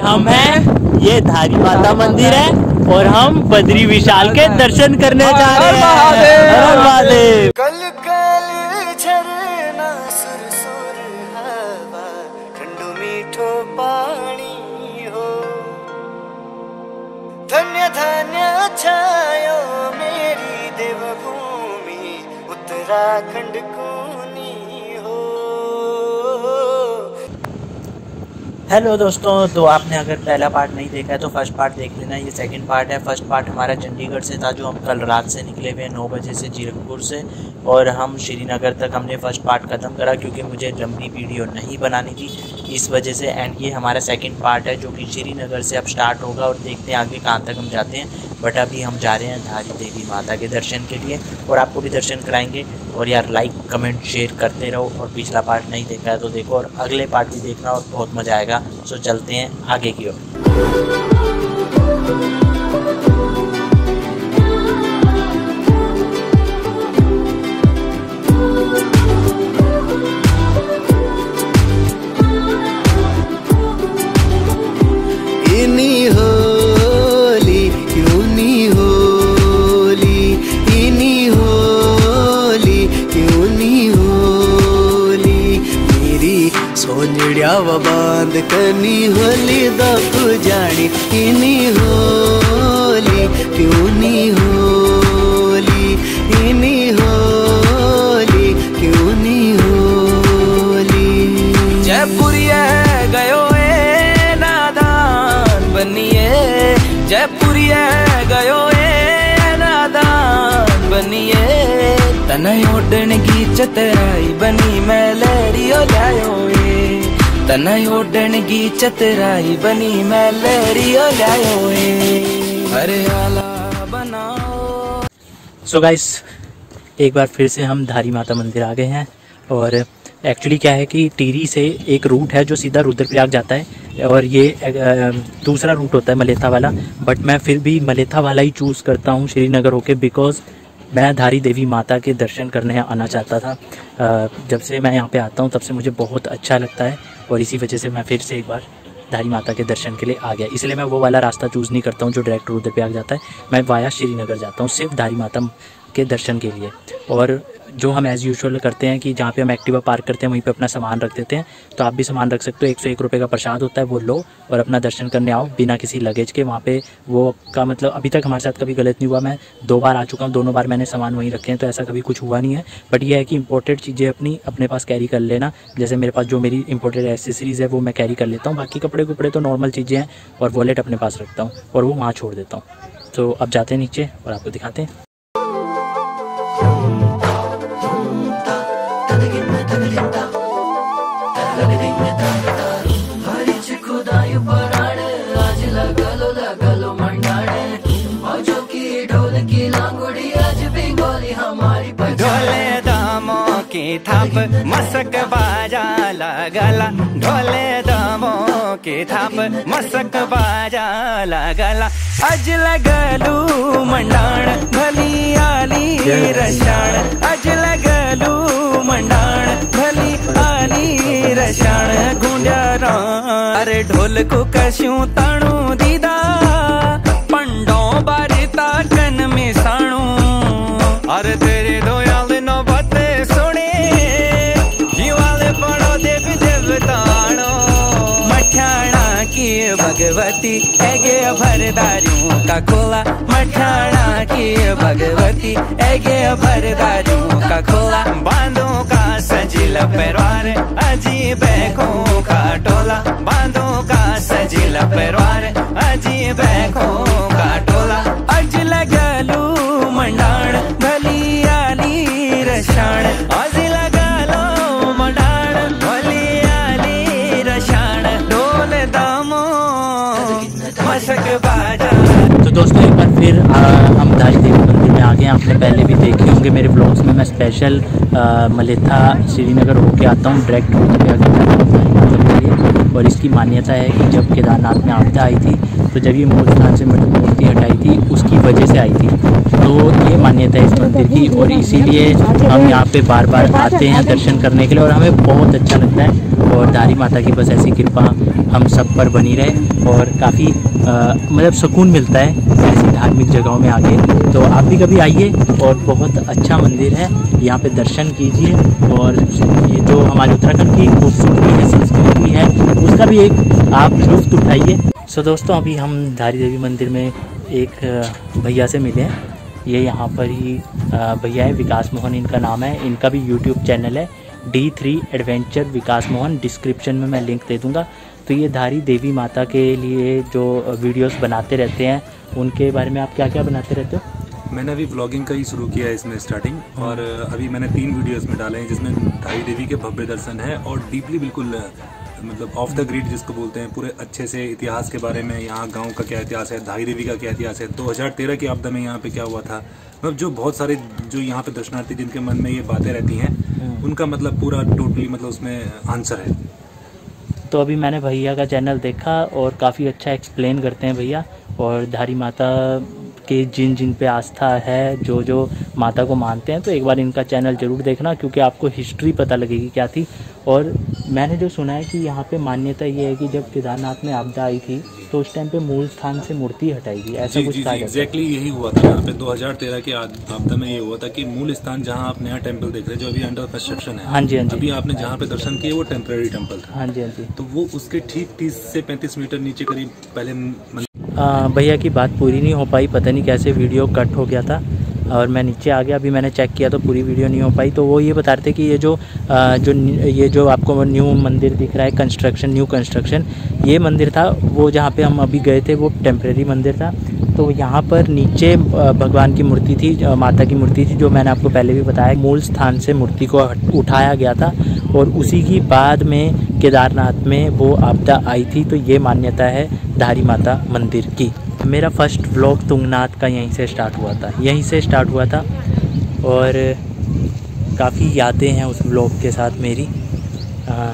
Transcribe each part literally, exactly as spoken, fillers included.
हम हैं, ये धारी माता मंदिर है और हम बद्री विशाल के दर्शन करने जा रहे हैं। कल कल झरना सुर सुर हवा ठंडो मीठो पानी हो, धन्य धन्य छायो मेरी देवभूमि उत्तराखंड कोनी हो। हेलो दोस्तों, तो आपने अगर पहला पार्ट नहीं देखा है तो फर्स्ट पार्ट देख लेना। ये सेकंड पार्ट है। फर्स्ट पार्ट हमारा चंडीगढ़ से था, जो हम कल रात से निकले हुए नौ बजे से झिरकपुर से, और हम श्रीनगर तक हमने फर्स्ट पार्ट ख़त्म करा क्योंकि मुझे लंबी वीडियो नहीं बनानी थी इस वजह से। एंड ये हमारा सेकंड पार्ट है जो कि श्रीनगर से अब स्टार्ट होगा और देखते हैं आगे कहाँ तक हम जाते हैं। बट अभी हम जा रहे हैं धारी देवी माता के दर्शन के लिए और आपको भी दर्शन कराएंगे। और यार लाइक कमेंट शेयर करते रहो, और पिछला पार्ट नहीं देखा है तो देखो, और अगले पार्ट भी देखना और बहुत मज़ा आएगा। सो चलते हैं आगे की ओर। बांध कनी होली दप जानी इनी होली क्यों नी होली इनी होली क्यों नी होली। जयपुरिया गयो ए नादान बनिए, जयपुरिया गयो ए नादान बनिए, तनय ओढ़न की चतराई बनी मैं लहरियो लायो ए, तनय ओढ़न की चतराई बनी मैं लहरियो लायो ए, हरे आला बनाओ। सो गाइस, एक बार फिर से हम धारी माता मंदिर आ गए हैं। और एक्चुअली क्या है कि टिहरी से एक रूट है जो सीधा रुद्रप्रयाग जाता है, और ये दूसरा रूट होता है मलेथा वाला। बट मैं फिर भी मलेथा वाला ही चूज़ करता हूँ श्रीनगर होके, बिकॉज़ मैं धारी देवी माता के दर्शन करने आना चाहता था। जब से मैं यहाँ पे आता हूँ तब से मुझे बहुत अच्छा लगता है, और इसी वजह से मैं फिर से एक बार धारी माता के दर्शन के लिए आ गया। इसलिए मैं वो वाला रास्ता चूज़ नहीं करता हूँ जो डायरेक्ट रुद्रप्रयाग जाता है। मैं वाया श्रीनगर जाता हूँ सिर्फ धारी माता के दर्शन के लिए। और जो हम एज़ यूजुअल करते हैं कि जहाँ पे हम एक्टिवा पार्क करते हैं वहीं पे अपना सामान रख देते हैं, तो आप भी सामान रख सकते हो। एक सौ एक रुपये का प्रसाद होता है, वो लो और अपना दर्शन करने आओ बिना किसी लगेज के वहाँ पे। वो का मतलब अभी तक हमारे साथ कभी गलत नहीं हुआ। मैं दो बार आ चुका हूँ, दोनों बार मैंने सामान वहीं रखे हैं तो ऐसा कभी कुछ हुआ नहीं है। बट यह है कि इंपॉर्टेंट चीज़ें अपनी अपने पास कैरी कर लेना। जैसे मेरे पास जो मेरी इंपॉर्टेंट एसेसरीज़ है वो मैं कैरी कर लेता हूँ, बाकी कपड़े कपड़े तो नॉर्मल चीज़ें हैं, और वॉलेट अपने पास रखता हूँ और वो वहाँ छोड़ देता हूँ। तो अब जाते हैं नीचे और आपको दिखाते हैं। थाप मसक बाजा लगला, ढोले दमों के थाप मसक बाजा लगला, अज लगलू मंडाण भली आली रसाण, अज लगलू मंडाण भली आली रसाण, गुंजारा अरे ढोल को कश्यू ताणू दीदा, पंडो बारी ताकन में साणू, अरे तेरे दोयाल नो बते सुने भगवती एगे भरदारियों का खोला, मठाणा की भगवती एगे भरदारियों का खोला, बांधों का सजिला परिवार अजीब खों का टोला, बांधों का सजिला परिवार अजीब खों का टोला, अज लगलू मंडाण भली आली रसाण, अज लगलो मंडाण भली आली रसाण, ढोल दामो मशक बाजा। तो दोस्तों, एक बार फिर आ, हम धारी देवी मंदिर में आ गए। आपने पहले भी देखे होंगे मेरे ब्लॉग्स में, मैं स्पेशल मलेथा श्रीनगर होके आता हूँ डायरेक्ट रूट। और इसकी मान्यता है कि जब केदारनाथ में आपदा आई थी तो जब ये मूर्ति से मतलब मूर्ति हटाई थी उसकी वजह से आई थी, तो ये मान्यता है इस मंदिर की। और इसीलिए हम यहाँ पे बार बार आते हैं दर्शन करने के लिए और हमें बहुत अच्छा लगता है। और धारी माता की बस ऐसी कृपा हम सब पर बनी रहे और काफ़ी मतलब सुकून मिलता है ऐसी धार्मिक जगहों में आके। तो आप भी कभी आइए और बहुत अच्छा मंदिर है, यहाँ पे दर्शन कीजिए। और ये जो हमारे उत्तराखंड की खूबसूरती है, संस्कृति है, उसका भी एक आप लुत्फ़ उठाइए। सो दोस्तों, अभी हम धारी देवी मंदिर में एक भैया से मिले हैं। ये यहाँ पर ही भैया है, विकास मोहन इनका नाम है। इनका भी यूट्यूब चैनल है D three adventure Vikas Mohan, description में मैं लिंक दे दूँगा। तो ये धारी देवी माता के लिए जो वीडियोस बनाते रहते हैं, उनके बारे में आप क्या क्या बनाते रहते हो? मैंने अभी ब्लॉगिंग का ही शुरू किया है इसमें स्टार्टिंग, और अभी मैंने तीन वीडियोस में डाले हैं जिसमें धारी देवी के भव्य दर्शन है और डीपली बिल्कुल मतलब ऑफ द ग्रिड जिसको बोलते हैं, पूरे अच्छे से इतिहास के बारे में, यहाँ गांव का क्या इतिहास है, धारी देवी का क्या इतिहास है, दो हज़ार तेरह की आपदा में यहाँ पे क्या हुआ था, मतलब जो बहुत सारे जो यहाँ पे दर्शनार्थी जिनके मन में ये बातें रहती हैं उनका मतलब पूरा टोटली मतलब उसमें आंसर है। तो अभी मैंने भैया का चैनल देखा और काफ़ी अच्छा एक्सप्लेन करते हैं भैया, और धारी माता के जिन जिन पे आस्था है, जो जो माता को मानते हैं, तो एक बार इनका चैनल ज़रूर देखना, क्योंकि आपको हिस्ट्री पता लगेगी क्या थी। और मैंने जो सुना है कि यहाँ पे मान्यता ये है कि जब केदारनाथ में आपदा आई थी तो उस टाइम पे मूल स्थान से मूर्ति हटाई गई, ऐसा जी, कुछ जी, था। एग्जैक्टली यही हुआ था यहाँ पे दो हज़ार तेरह के आपदा में। ये हुआ था कि मूल स्थान जहाँ आप नया टेंपल देख रहे हैं जो अभी अंडर कंस्ट्रक्शन है, हाँ जी हाँ जी, अभी आपने जहाँ पे दर्शन किए वो टेम्पररी टेम्पल था, हाँ जी हाँ जी, तो वो उसके ठीक तीस से पैंतीस मीटर नीचे करीब पहले। भैया की बात पूरी नहीं हो पाई, पता नहीं कैसे वीडियो कट हो गया था और मैं नीचे आ गया। अभी मैंने चेक किया तो पूरी वीडियो नहीं हो पाई। तो वो ये बता रहे थे कि ये जो जो ये जो आपको न्यू मंदिर दिख रहा है, कंस्ट्रक्शन, न्यू कंस्ट्रक्शन, ये मंदिर था, वो जहाँ पे हम अभी गए थे वो टेम्परेरी मंदिर था। तो यहाँ पर नीचे भगवान की मूर्ति थी, माता की मूर्ति थी, जो मैंने आपको पहले भी बताया। मूल स्थान से मूर्ति को उठाया गया था और उसी की बाद में केदारनाथ में वो आपदा आई थी। तो ये मान्यता है धारी माता मंदिर की। मेरा फर्स्ट व्लॉग तुंगनाथ का यहीं से स्टार्ट हुआ था, यहीं से स्टार्ट हुआ था और काफ़ी यादें हैं उस व्लॉग के साथ मेरी, आ,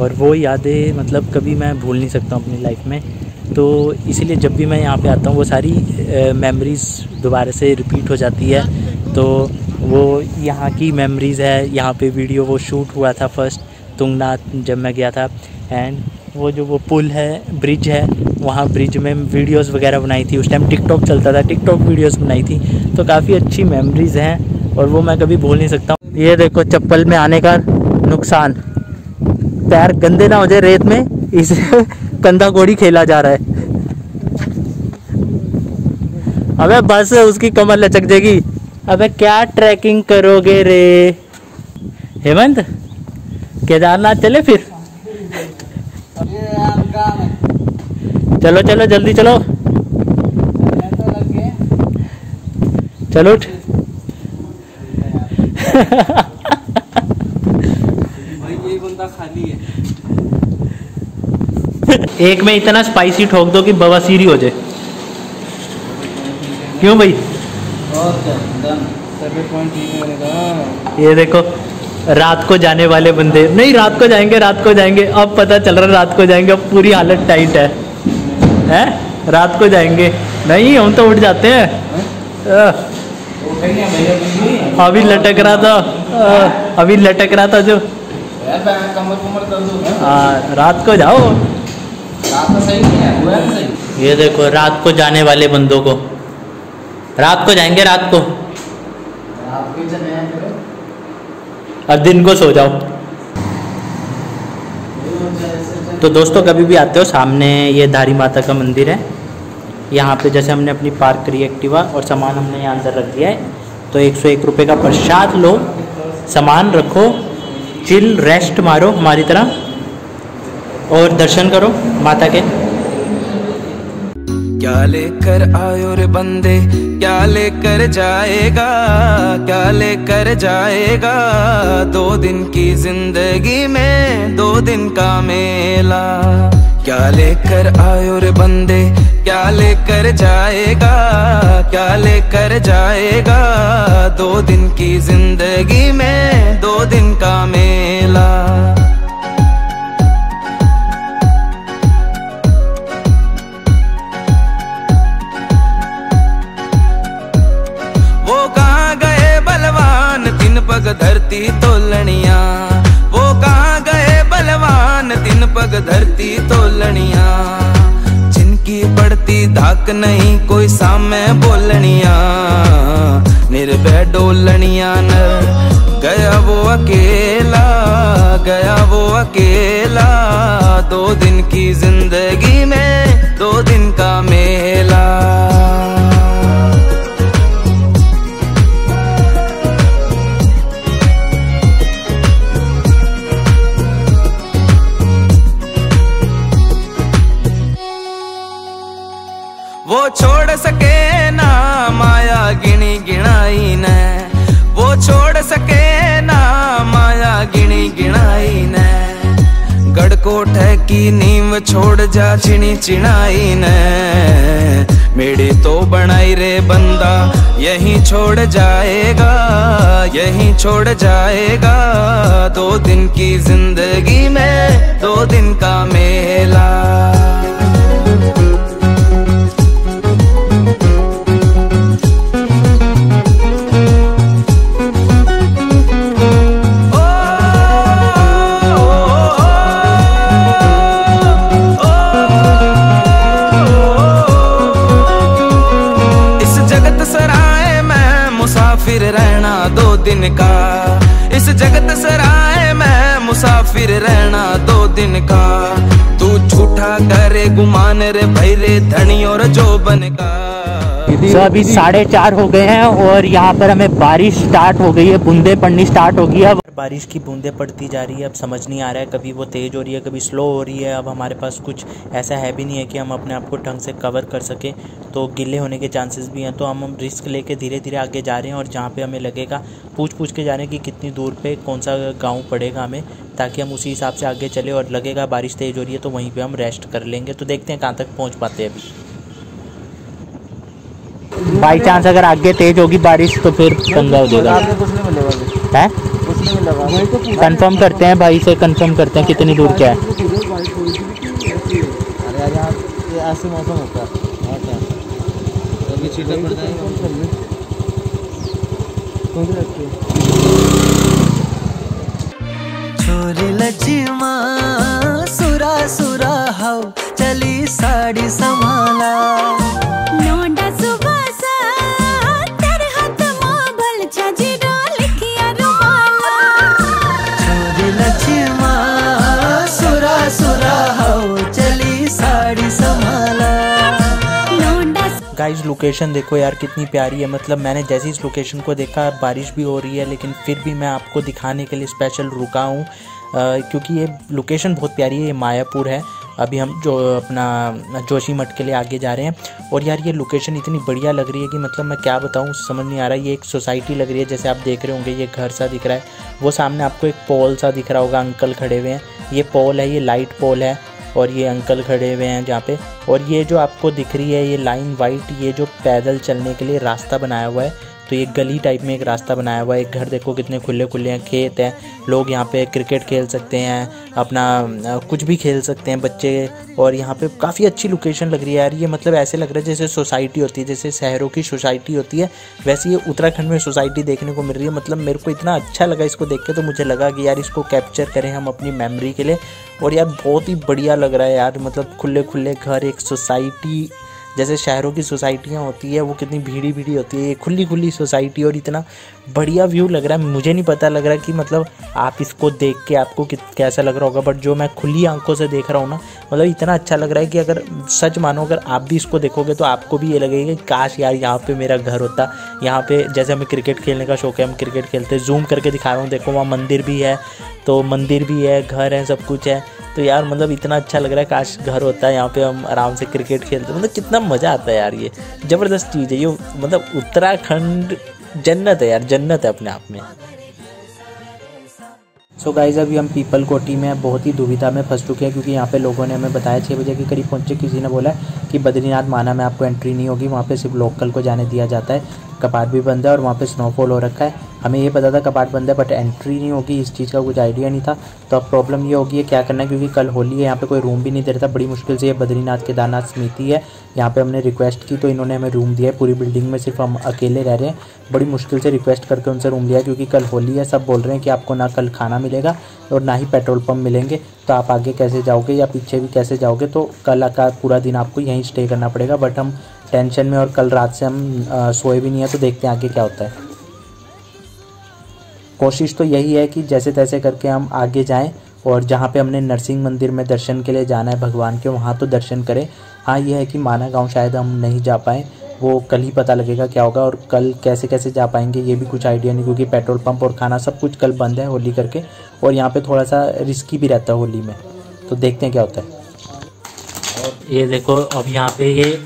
और वो यादें मतलब कभी मैं भूल नहीं सकता हूँ अपनी लाइफ में। तो इसीलिए जब भी मैं यहाँ पे आता हूँ वो सारी मेमोरीज़ दोबारा से रिपीट हो जाती है। तो वो यहाँ की मेमोरीज़ है, यहाँ पे वीडियो वो शूट हुआ था फर्स्ट तुंगनाथ जब मैं गया था, एंड वो जो वो पुल है, ब्रिज है, वहाँ ब्रिज में वीडियोस वगैरह बनाई थी। उस टाइम टिकटॉक चलता था, टिकटॉक वीडियोस बनाई थी। तो काफ़ी अच्छी मेमोरीज़ हैं और वो मैं कभी भूल नहीं सकता हूँ। ये देखो चप्पल में आने का नुकसान, पैर गंदे ना हो जाए रेत में, इस कंधा गोड़ी खेला जा रहा है। अबे बस उसकी कमर लचक जाएगी। अबे क्या ट्रैकिंग करोगे रे हेमंत, केदारनाथ चले फिर? चलो चलो जल्दी चलो, चलो उठ। एक में इतना स्पाइसी ठोक दो कि बवासीरी हो जाए, क्यों भाई? ये देखो रात को जाने वाले बंदे, नहीं रात को जाएंगे, रात को जाएंगे, अब पता चल रहा है रात को जाएंगे, अब पूरी हालत टाइट है, हैं? रात को जाएंगे नहीं, हम तो उठ जाते हैं। अभी लटक रहा था, अभी लटक रहा था जो, हाँ रात को जाओ, ये देखो रात को जाने वाले बंदों को, रात को जाएंगे, रात को, और दिन को सो जाओ। तो दोस्तों कभी भी आते हो, सामने ये धारी माता का मंदिर है। यहाँ पे जैसे हमने अपनी पार्क करी एक्टिवा और सामान हमने यहाँ अंदर रख दिया है। तो एक सौ एक रुपये का प्रसाद लो, सामान रखो, चिल रेस्ट मारो हमारी तरह और दर्शन करो माता के। क्या लेकर आयो रे बंदे, क्या लेकर जाएगा, क्या लेकर जाएगा, दो दिन की जिंदगी में दो दिन का मेला। क्या लेकर आयो रे बंदे, क्या लेकर जाएगा, क्या लेकर जाएगा, दो दिन की जिंदगी में दो दिन का मेला। धरती तोलनिया वो कहाँ गए बलवान, दिन पग धरती तोलनिया, जिनकी पड़ती धाक नहीं कोई सामे बोलनिया। निर्भय डोलनिया नर गया वो अकेला, गया वो अकेला। दो दिन की जिंदगी में दो दिन का मेला। वो छोड़ सके ना माया गिनी गिनाई ने, वो छोड़ सके ना माया गिनी गिनाई ने। गढ़कोट है की नींव छोड़ जा चिनी चिनाई ने। मेरे तो बनाई रे बंदा यहीं छोड़ जाएगा, यहीं छोड़ जाएगा। दो दिन की जिंदगी में दो दिन का मेला। दो दिन का इस जगत सराय में मुसाफिर रहना दो दिन का। तू झूठा करे गुमान रे भाई रे धनी और जोबन का। सो अभी साढ़े चार हो गए हैं और यहाँ पर हमें बारिश स्टार्ट हो गई है, बूंदे पड़नी स्टार्ट हो गई है। बारिश की बूंदे पड़ती जा रही है, अब समझ नहीं आ रहा है कभी वो तेज़ हो रही है कभी स्लो हो रही है। अब हमारे पास कुछ ऐसा है भी नहीं है कि हम अपने आप को ढंग से कवर कर सकें, तो गिले होने के चांसेस भी हैं। तो हम रिस्क लेके धीरे धीरे आगे जा रहे हैं और जहाँ पे हमें लगेगा पूछ पूछ के जा रहे हैं कि कितनी दूर पे कौन सा गाँव पड़ेगा हमें, ताकि हम उसी हिसाब से आगे चले। और लगेगा बारिश तेज़ हो रही है तो वहीं पर हम रेस्ट कर लेंगे। तो देखते हैं कहाँ तक पहुँच पाते हैं। अभी बाई चांस अगर आगे तेज होगी बारिश तो फिर पंगा हो जाएगा। है कंफर्म करते हैं भाई से, कंफर्म करते हैं कितनी दूर क्या है। सुरा सुरा हव चली साड़ी संभाला गाइस। लोकेशन देखो यार कितनी प्यारी है। मतलब मैंने जैसे इस लोकेशन को देखा, बारिश भी हो रही है लेकिन फिर भी मैं आपको दिखाने के लिए स्पेशल रुका हूँ, क्योंकि ये लोकेशन बहुत प्यारी है। ये मायापुर है। अभी हम जो अपना जोशी मठ के लिए आगे जा रहे हैं। और यार ये लोकेशन इतनी बढ़िया लग रही है कि मतलब मैं क्या बताऊँ, समझ नहीं आ रहा। ये एक सोसाइटी लग रही है, जैसे आप देख रहे होंगे ये घर सा दिख रहा है। वो सामने आपको एक पोल सा दिख रहा होगा, अंकल खड़े हुए हैं। ये पोल है, ये लाइट पोल है और ये अंकल खड़े हुए हैं जहाँ पे। और ये जो आपको दिख रही है ये लाइन वाइट, ये जो पैदल चलने के लिए रास्ता बनाया हुआ है, तो ये गली टाइप में एक रास्ता बनाया हुआ है। एक घर देखो कितने खुले खुले हैं, खेत हैं, लोग यहाँ पे क्रिकेट खेल सकते हैं, अपना कुछ भी खेल सकते हैं बच्चे। और यहाँ पे काफ़ी अच्छी लोकेशन लग रही है यार। ये मतलब ऐसे लग रहा है जैसे सोसाइटी होती है, जैसे शहरों की सोसाइटी होती है, वैसे ये उत्तराखंड में सोसाइटी देखने को मिल रही है। मतलब मेरे को इतना अच्छा लगा इसको देख के, तो मुझे लगा कि यार इसको कैप्चर करें हम अपनी मेमोरी के लिए। और यार बहुत ही बढ़िया लग रहा है यार। मतलब खुले खुले घर, एक सोसाइटी, जैसे शहरों की सोसाइटियाँ होती है वो कितनी भीड़ी भीड़ी होती है, ये खुली खुली सोसाइटी। और इतना बढ़िया व्यू लग रहा है। मुझे नहीं पता लग रहा कि मतलब आप इसको देख के आपको कैसा लग रहा होगा, बट जो मैं खुली आंखों से देख रहा हूँ ना, मतलब इतना अच्छा लग रहा है कि अगर सच मानो अगर आप भी इसको देखोगे तो आपको भी ये लगेगा कि काश यार यहाँ पर मेरा घर होता। यहाँ पर जैसे हमें क्रिकेट खेलने का शौक़ है, हम क्रिकेट खेलते हैं। जूम करके दिखा रहा हूँ, देखो वहाँ मंदिर भी है, तो मंदिर भी है, घर है, सब कुछ है। तो यार मतलब इतना अच्छा लग रहा है, काश घर होता है यहाँ पे, हम आराम से क्रिकेट खेलते। मतलब कितना मज़ा आता है यार। ये ज़बरदस्त चीज़ है ये। मतलब उत्तराखंड जन्नत है यार, जन्नत है अपने आप में। सो so गाइज़ अभी हम पीपल कोटी में बहुत ही दुविधा में फंस चुके हैं, क्योंकि यहाँ पे लोगों ने हमें बताया छः बजे के करीब पहुँचे। किसी ने बोला कि बद्रीनाथ माना में आपको एंट्री नहीं होगी, वहाँ पे सिर्फ लोकल को जाने दिया जाता है। कपाट भी बंद है और वहाँ पे स्नोफॉल हो रखा है। हमें ये पता था कपाट बंद है बट एंट्री नहीं होगी, इस चीज़ का कुछ आइडिया नहीं था। तो अब प्रॉब्लम ये होगी है क्या करना है, क्योंकि कल होली है, यहाँ पे कोई रूम भी नहीं दे रहा था। बड़ी मुश्किल से ये बद्रीनाथ केदारनाथ समिति है, यहाँ पे हमने रिक्वेस्ट की तो इन्होंने हमें रूम दिया है। पूरी बिल्डिंग में सिर्फ हम अकेले रह रहे हैं, बड़ी मुश्किल से रिक्वेस्ट करके उनसे रूम लिया क्योंकि कल होली है। सब बोल रहे हैं कि आपको ना कल खाना मिलेगा और ना ही पेट्रोल पम्प मिलेंगे, तो आप आगे कैसे जाओगे या पीछे भी कैसे जाओगे, तो कल का पूरा दिन आपको यहीं स्टे करना पड़ेगा। बट हम टेंशन में और कल रात से हम आ, सोए भी नहीं है, तो देखते हैं आगे क्या होता है। कोशिश तो यही है कि जैसे तैसे करके हम आगे जाएं और जहाँ पे हमने नरसिंह मंदिर में दर्शन के लिए जाना है भगवान के, वहाँ तो दर्शन करें। हाँ ये है कि माना गांव शायद हम नहीं जा पाएँ, वो कल ही पता लगेगा क्या होगा और कल कैसे कैसे जा पाएंगे ये भी कुछ आइडिया नहीं, क्योंकि पेट्रोल पंप और खाना सब कुछ कल बंद है होली करके, और यहाँ पर थोड़ा सा रिस्की भी रहता है होली में। तो देखते हैं क्या होता है। ये देखो अब यहाँ पे ये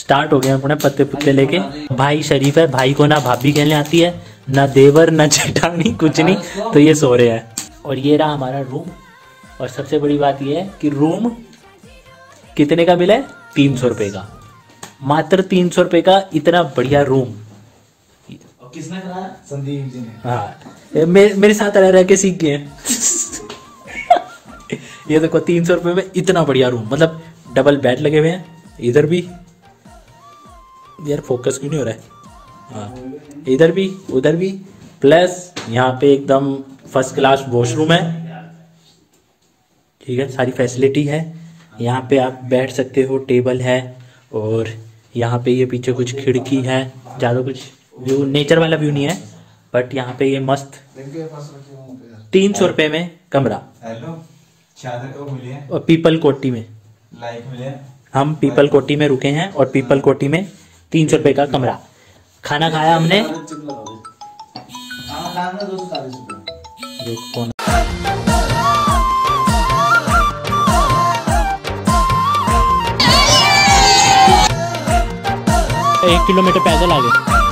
स्टार्ट हो गया अपने पत्ते पुत्ते लेके। भाई शरीफ है, भाई को ना भाभी कहने आती है, ना देवर, ना चटानी, कुछ नहीं। तो ये सो रहे हैं और ये रहा हमारा रूम। और सबसे बड़ी बात ये है कि रूम कितने का मिला है, तीन सौ रुपये का, मात्र तीन सौ रुपये का इतना बढ़िया रूम। और किसने कराया, संदीप जी ने। हाँ मे, मेरे साथ रह रह के सीख गए। ये देखो तीन सौ रुपये में इतना बढ़िया रूम, मतलब डबल बेड लगे हुए हैं, इधर भी, यार फोकस क्यों नहीं हो रहा है, इधर भी उधर भी, प्लस यहाँ पे एकदम फर्स्ट क्लास वॉशरूम है, ठीक है, सारी फैसिलिटी है। यहाँ पे आप बैठ सकते हो, टेबल है, और यहाँ पे ये यह पीछे कुछ खिड़की है, ज़्यादा कुछ व्यू, नेचर वाला व्यू नहीं है, बट यहाँ पे ये यह मस्त तीन सौ रुपये में कमरा। और पीपल कोटी में हम पीपल कोटी में रुके हैं और पीपल कोटी में तीन सौ रुपये का कमरा। खाना खाया हमने, एक किलोमीटर पैदल आ गए।